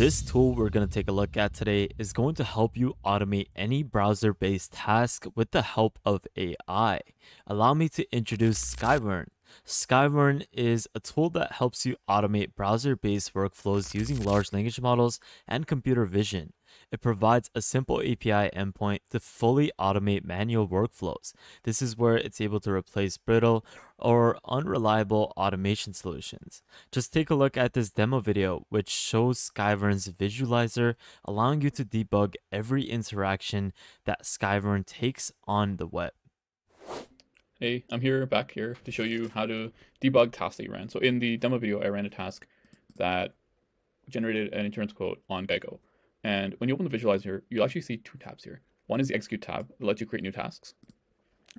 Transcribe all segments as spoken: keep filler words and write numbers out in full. This tool we're going to take a look at today is going to help you automate any browser-based task with the help of A I. Allow me to introduce Skyvern. Skyvern is a tool that helps you automate browser-based workflows using large language models and computer vision. It provides a simple A P I endpoint to fully automate manual workflows. This is where it's able to replace brittle or unreliable automation solutions. Just take a look at this demo video, which shows Skyvern's visualizer, allowing you to debug every interaction that Skyvern takes on the web. Hey, I'm here back here to show you how to debug tasks that you ran. So in the demo video, I ran a task that generated an insurance quote on Geico. And when you open the visualizer, you'll actually see two tabs here. One is the execute tab that lets you create new tasks.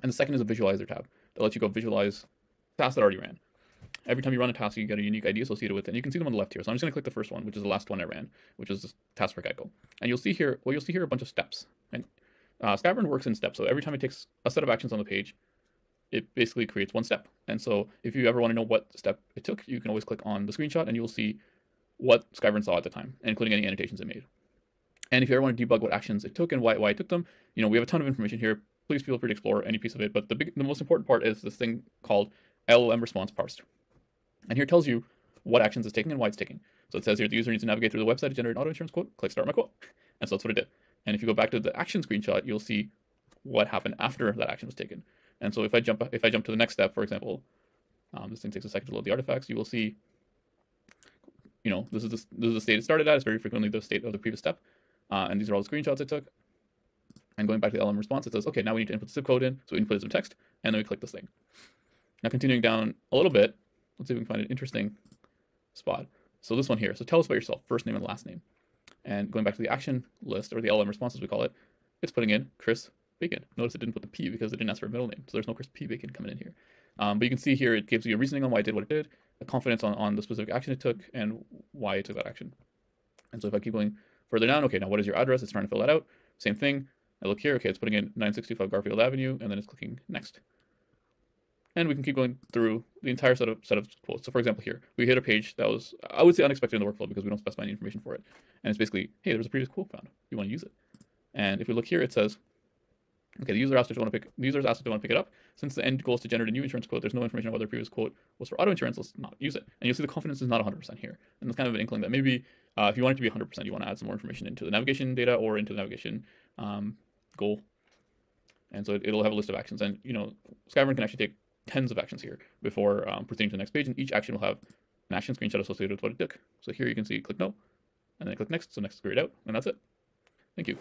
And the second is the visualizer tab that lets you go visualize tasks that already ran. Every time you run a task, you get a unique I D associated with it. And you can see them on the left here. So I'm just gonna click the first one, which is the last one I ran, which is this task for Geico. And you'll see here, well, you'll see here a bunch of steps. And uh, Skyvern works in steps. So every time it takes a set of actions on the page, it basically creates one step. And so if you ever want to know what step it took, you can always click on the screenshot and you'll see what Skyvern saw at the time, including any annotations it made. And if you ever want to debug what actions it took and why, why it took them, you know, we have a ton of information here. Please feel free to explore any piece of it. But the, big, the most important part is this thing called L L M response parsed. And here it tells you what actions it's taking and why it's taking. So it says here the user needs to navigate through the website to generate an auto insurance quote, click start my quote. And so that's what it did. And if you go back to the action screenshot, you'll see what happened after that action was taken. And so if I jump if I jump to the next step, for example, um, this thing takes a second to load the artifacts, you will see, you know, this is the, this is the state it started at. It's very frequently the state of the previous step. Uh, and these are all the screenshots it took. And going back to the L L M response, it says, okay, now we need to input the zip code in. So we input some text, and then we click this thing. Now continuing down a little bit, let's see if we can find an interesting spot. So this one here. So tell us about yourself, first name and last name. And going back to the action list, or the L L M response as we call it, it's putting in Chris Bacon. Notice it didn't put the P because it didn't ask for a middle name. So there's no Chris P. Bacon coming in here. Um, but you can see here, it gives you a reasoning on why it did what it did, a confidence on, on the specific action it took and why it took that action. And so if I keep going further down, okay, now what is your address? It's trying to fill that out. Same thing. I look here, okay, it's putting in nine sixty-five Garfield Avenue, and then it's clicking next. And we can keep going through the entire set of set of quotes. So for example here, we hit a page that was, I would say unexpected in the workflow because we don't specify any information for it. And it's basically, hey, there's a previous quote found. You want to use it. And if we look here, it says, okay, the user asked if they want to pick. The user's asked if they want to pick it up. Since the end goal is to generate a new insurance quote, there's no information on whether the previous quote was for auto insurance. Let's not use it. And you'll see the confidence is not one hundred percent here. And that's kind of an inkling that maybe uh, if you want it to be one hundred percent, you want to add some more information into the navigation data or into the navigation um, goal. And so it, it'll have a list of actions. And you know, Skyvern can actually take tens of actions here before um, proceeding to the next page. And each action will have an action screenshot associated with what it took. So here you can see click no, and then click next. So next is grayed out, and that's it. Thank you.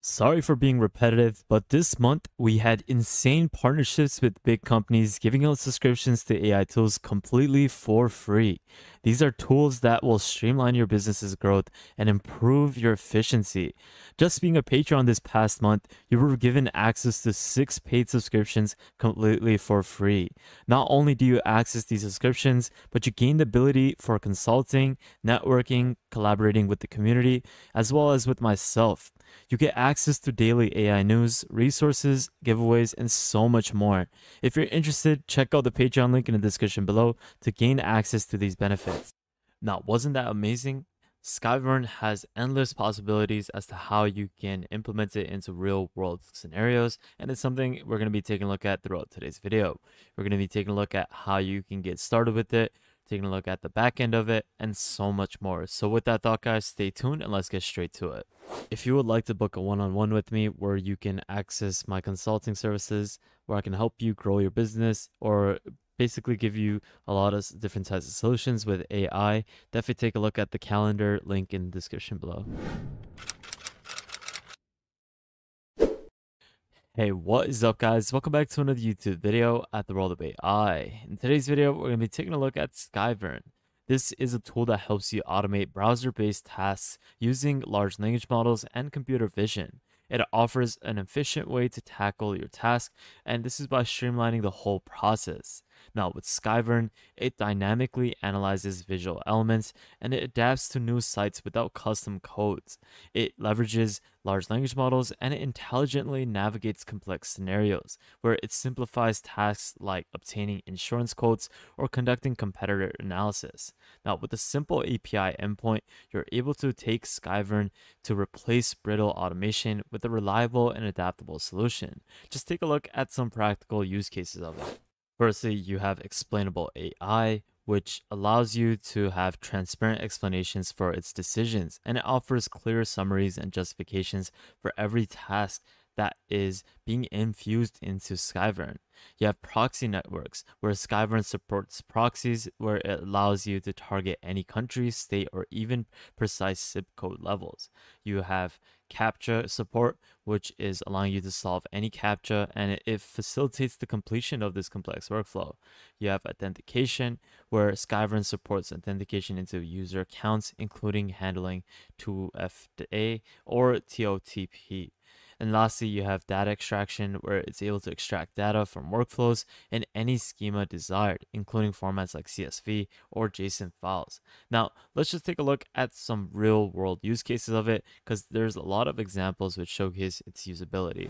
Sorry for being repetitive, but this month we had insane partnerships with big companies giving out subscriptions to A I tools completely for free. These are tools that will streamline your business's growth and improve your efficiency. Just being a Patreon this past month, you were given access to six paid subscriptions completely for free. Not only do you access these subscriptions, but you gain the ability for consulting, networking, collaborating with the community, as well as with myself. You get access to daily A I news, resources, giveaways, and so much more. If you're interested, check out the Patreon link in the description below to gain access to these benefits. Now, wasn't that amazing? Skyvern has endless possibilities as to how you can implement it into real-world scenarios, and it's something we're going to be taking a look at throughout today's video. We're going to be taking a look at how you can get started with it, taking a look at the back end of it, and so much more. So with that thought, guys, stay tuned and let's get straight to it. If you would like to book a one-on-one with me where you can access my consulting services, where I can help you grow your business or basically give you a lot of different types of solutions with A I, definitely take a look at the calendar link in the description below. Hey, what is up, guys? Welcome back to another YouTube video at the World of A I. In today's video, we're going to be taking a look at Skyvern. This is a tool that helps you automate browser-based tasks using large language models and computer vision. It offers an efficient way to tackle your task, and this is by streamlining the whole process. Now with Skyvern, it dynamically analyzes visual elements and it adapts to new sites without custom codes. It leverages large language models and it intelligently navigates complex scenarios, where it simplifies tasks like obtaining insurance quotes or conducting competitor analysis. Now with a simple A P I endpoint, you're able to take Skyvern to replace brittle automation with a reliable and adaptable solution. Just take a look at some practical use cases of it. Firstly, you have explainable A I, which allows you to have transparent explanations for its decisions, and it offers clear summaries and justifications for every task that is being infused into Skyvern. You have proxy networks, where Skyvern supports proxies, where it allows you to target any country, state, or even precise zip code levels. You have CAPTCHA support, which is allowing you to solve any CAPTCHA, and it facilitates the completion of this complex workflow. You have authentication, where Skyvern supports authentication into user accounts, including handling two F A or T O T P. And lastly, you have data extraction, where it's able to extract data from workflows in any schema desired, including formats like C S V or JSON files. Now, let's just take a look at some real-world use cases of it, because there's a lot of examples which showcase its usability.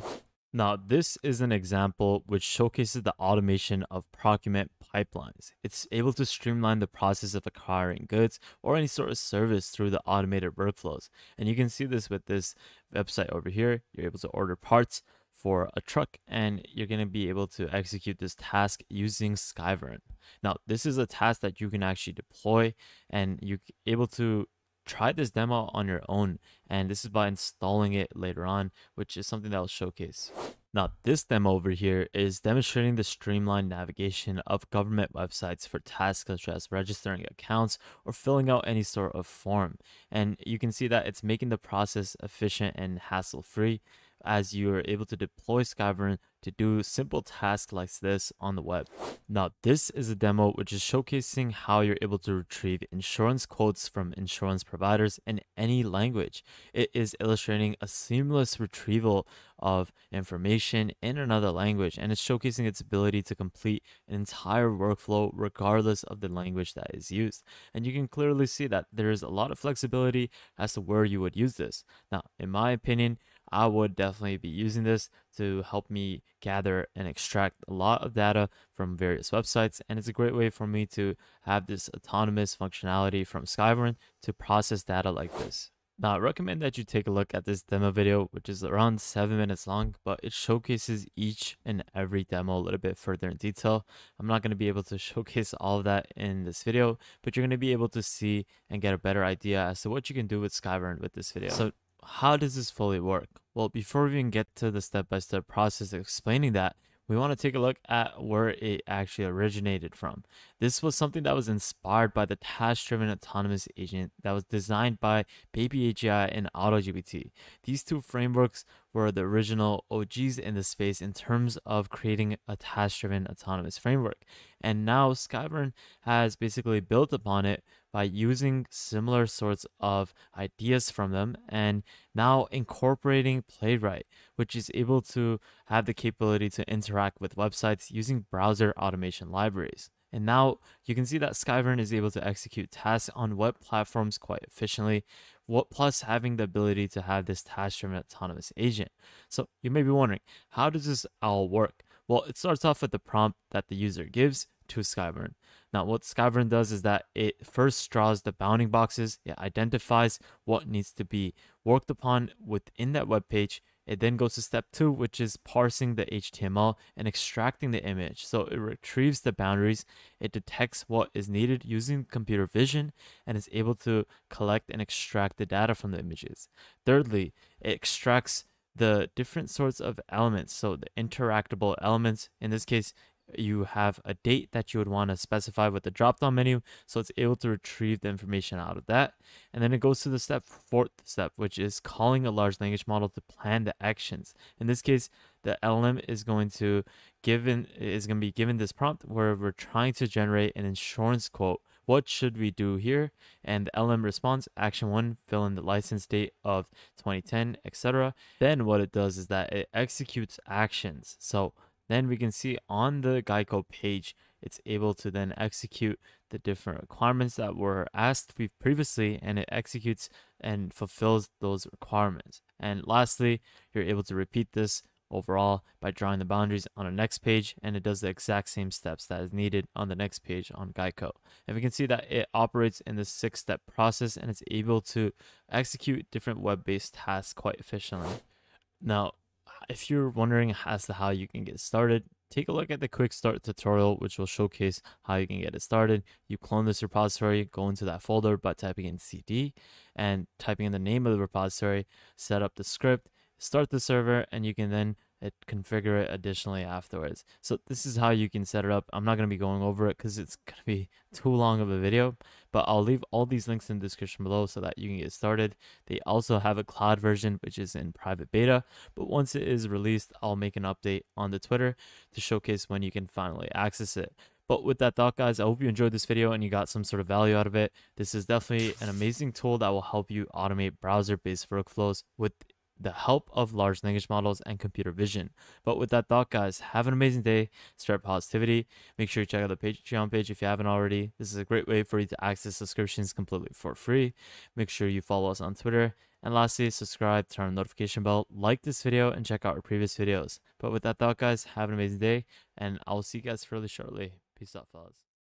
Now, this is an example which showcases the automation of procurement pipelines. It's able to streamline the process of acquiring goods or any sort of service through the automated workflows. And you can see this with this website over here. You're able to order parts for a truck, and you're going to be able to execute this task using Skyvern. Now, this is a task that you can actually deploy, and you're able to try this demo on your own, and this is by installing it later on, which is something that I'll showcase. Now, this demo over here is demonstrating the streamlined navigation of government websites for tasks such as registering accounts or filling out any sort of form, and you can see that it's making the process efficient and hassle-free, as you are able to deploy Skyvern to do simple tasks like this on the web. Now, this is a demo which is showcasing how you're able to retrieve insurance quotes from insurance providers in any language. It is illustrating a seamless retrieval of information in another language, and it's showcasing its ability to complete an entire workflow regardless of the language that is used. And you can clearly see that there is a lot of flexibility as to where you would use this. Now, in my opinion, I would definitely be using this to help me gather and extract a lot of data from various websites, and it's a great way for me to have this autonomous functionality from Skyvern to process data like this. Now, I recommend that you take a look at this demo video, which is around seven minutes long, but it showcases each and every demo a little bit further in detail. I'm not going to be able to showcase all of that in this video, but you're going to be able to see and get a better idea as to what you can do with Skyvern with this video. So how does this fully work? Well, before we even get to the step-by-step process explaining that, we want to take a look at where it actually originated from. This was something that was inspired by the task-driven autonomous agent that was designed by BabyAGI and AutoGBT. These two frameworks were the original O Gs in the space in terms of creating a task-driven autonomous framework. And now Skyvern has basically built upon it by using similar sorts of ideas from them, and now incorporating Playwright, which is able to have the capability to interact with websites using browser automation libraries. And now you can see that Skyvern is able to execute tasks on web platforms quite efficiently, what plus having the ability to have this task-driven autonomous agent. So you may be wondering, how does this all work? Well, it starts off with the prompt that the user gives to Skyvern. Now, what Skyvern does is that it first draws the bounding boxes, it identifies what needs to be worked upon within that web page. It then goes to step two, which is parsing the H T M L and extracting the image. So it retrieves the boundaries, it detects what is needed using computer vision, and is able to collect and extract the data from the images. Thirdly, it extracts the different sorts of elements, so the interactable elements. In this case, you have a date that you would want to specify with the drop-down menu, so it's able to retrieve the information out of that. And then it goes to the step fourth step, which is calling a large language model to plan the actions. In this case, the L L M is going to given is going to be given this prompt where we're trying to generate an insurance quote. What should we do here? And the L L M responds, action one, fill in the license date of twenty ten, et cetera. Then what it does is that it executes actions. So Then we can see on the Geico page, it's able to then execute the different requirements that were asked previously, and it executes and fulfills those requirements. And lastly, you're able to repeat this overall by drawing the boundaries on the next page, and it does the exact same steps that is needed on the next page on Geico. And we can see that it operates in the six-step process, and it's able to execute different web-based tasks quite efficiently. Now, if you're wondering as to how you can get started, take a look at the quick start tutorial, which will showcase how you can get it started. You clone this repository, go into that folder by typing in C D and typing in the name of the repository, set up the script, start the server, and you can then it configure it additionally afterwards. So this is how you can set it up. I'm not going to be going over it because it's going to be too long of a video, but I'll leave all these links in the description below so that you can get started. They also have a cloud version, which is in private beta, but once it is released, I'll make an update on the Twitter to showcase when you can finally access it. But with that thought, guys, I hope you enjoyed this video and you got some sort of value out of it. This is definitely an amazing tool that will help you automate browser-based workflows with the help of large language models and computer vision. But with that thought, guys, have an amazing day. Spread positivity. Make sure you check out the Patreon page if you haven't already. This is a great way for you to access subscriptions completely for free. Make sure you follow us on Twitter. And lastly, subscribe, turn on the notification bell, like this video, and check out our previous videos. But with that thought, guys, have an amazing day, and I'll see you guys fairly shortly. Peace out, fellas.